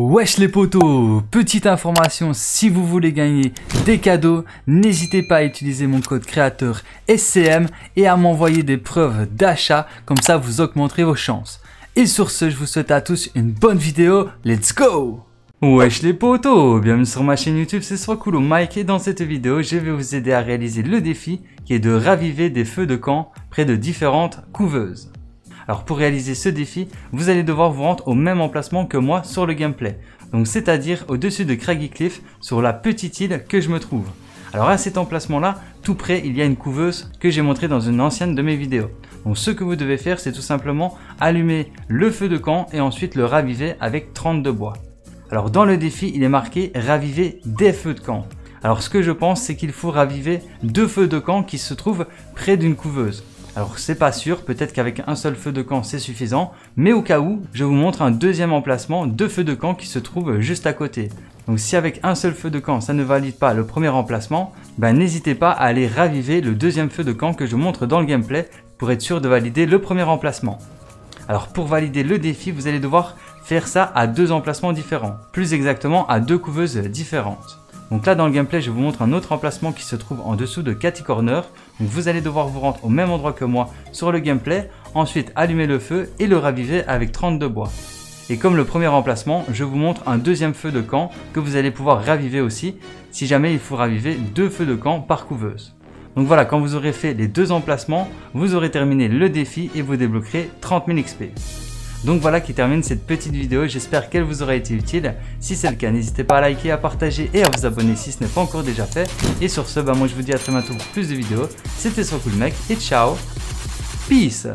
Wesh les potos, petite information, si vous voulez gagner des cadeaux, n'hésitez pas à utiliser mon code créateur SCM et à m'envoyer des preuves d'achat, comme ça vous augmenterez vos chances. Et sur ce, je vous souhaite à tous une bonne vidéo, let's go! Wesh les potos, bienvenue sur ma chaîne YouTube, c'est Soiscool Mec et dans cette vidéo, je vais vous aider à réaliser le défi qui est de raviver des feux de camp près de différentes couveuses. Alors pour réaliser ce défi, vous allez devoir vous rendre au même emplacement que moi sur le gameplay. Donc c'est-à-dire au-dessus de Craggy Cliff, sur la petite île que je me trouve. Alors à cet emplacement-là, tout près, il y a une couveuse que j'ai montrée dans une ancienne de mes vidéos. Donc ce que vous devez faire, c'est tout simplement allumer le feu de camp et ensuite le raviver avec 32 bois. Alors dans le défi, il est marqué « Raviver des feux de camp ». Alors ce que je pense, c'est qu'il faut raviver 2 feux de camp qui se trouvent près d'une couveuse. Alors c'est pas sûr, peut-être qu'avec un seul feu de camp c'est suffisant, mais au cas où, je vous montre un deuxième emplacement de feux de camp qui se trouve juste à côté. Donc si avec un seul feu de camp ça ne valide pas le premier emplacement, ben n'hésitez pas à aller raviver le deuxième feu de camp que je montre dans le gameplay pour être sûr de valider le premier emplacement. Alors pour valider le défi, vous allez devoir faire ça à 2 emplacements différents, plus exactement à 2 couveuses différentes. Donc là dans le gameplay je vous montre un autre emplacement qui se trouve en dessous de Cathy Corner. Donc vous allez devoir vous rendre au même endroit que moi sur le gameplay, ensuite allumer le feu et le raviver avec 32 bois. Et comme le premier emplacement, je vous montre un deuxième feu de camp que vous allez pouvoir raviver aussi, si jamais il faut raviver 2 feux de camp par couveuse. Donc voilà, quand vous aurez fait les 2 emplacements, vous aurez terminé le défi et vous débloquerez 30 000 XP. Donc voilà qui termine cette petite vidéo, j'espère qu'elle vous aura été utile. Si c'est le cas, n'hésitez pas à liker, à partager et à vous abonner si ce n'est pas encore déjà fait. Et sur ce, moi je vous dis à très bientôt pour plus de vidéos. C'était Soiscool Mec et ciao, peace!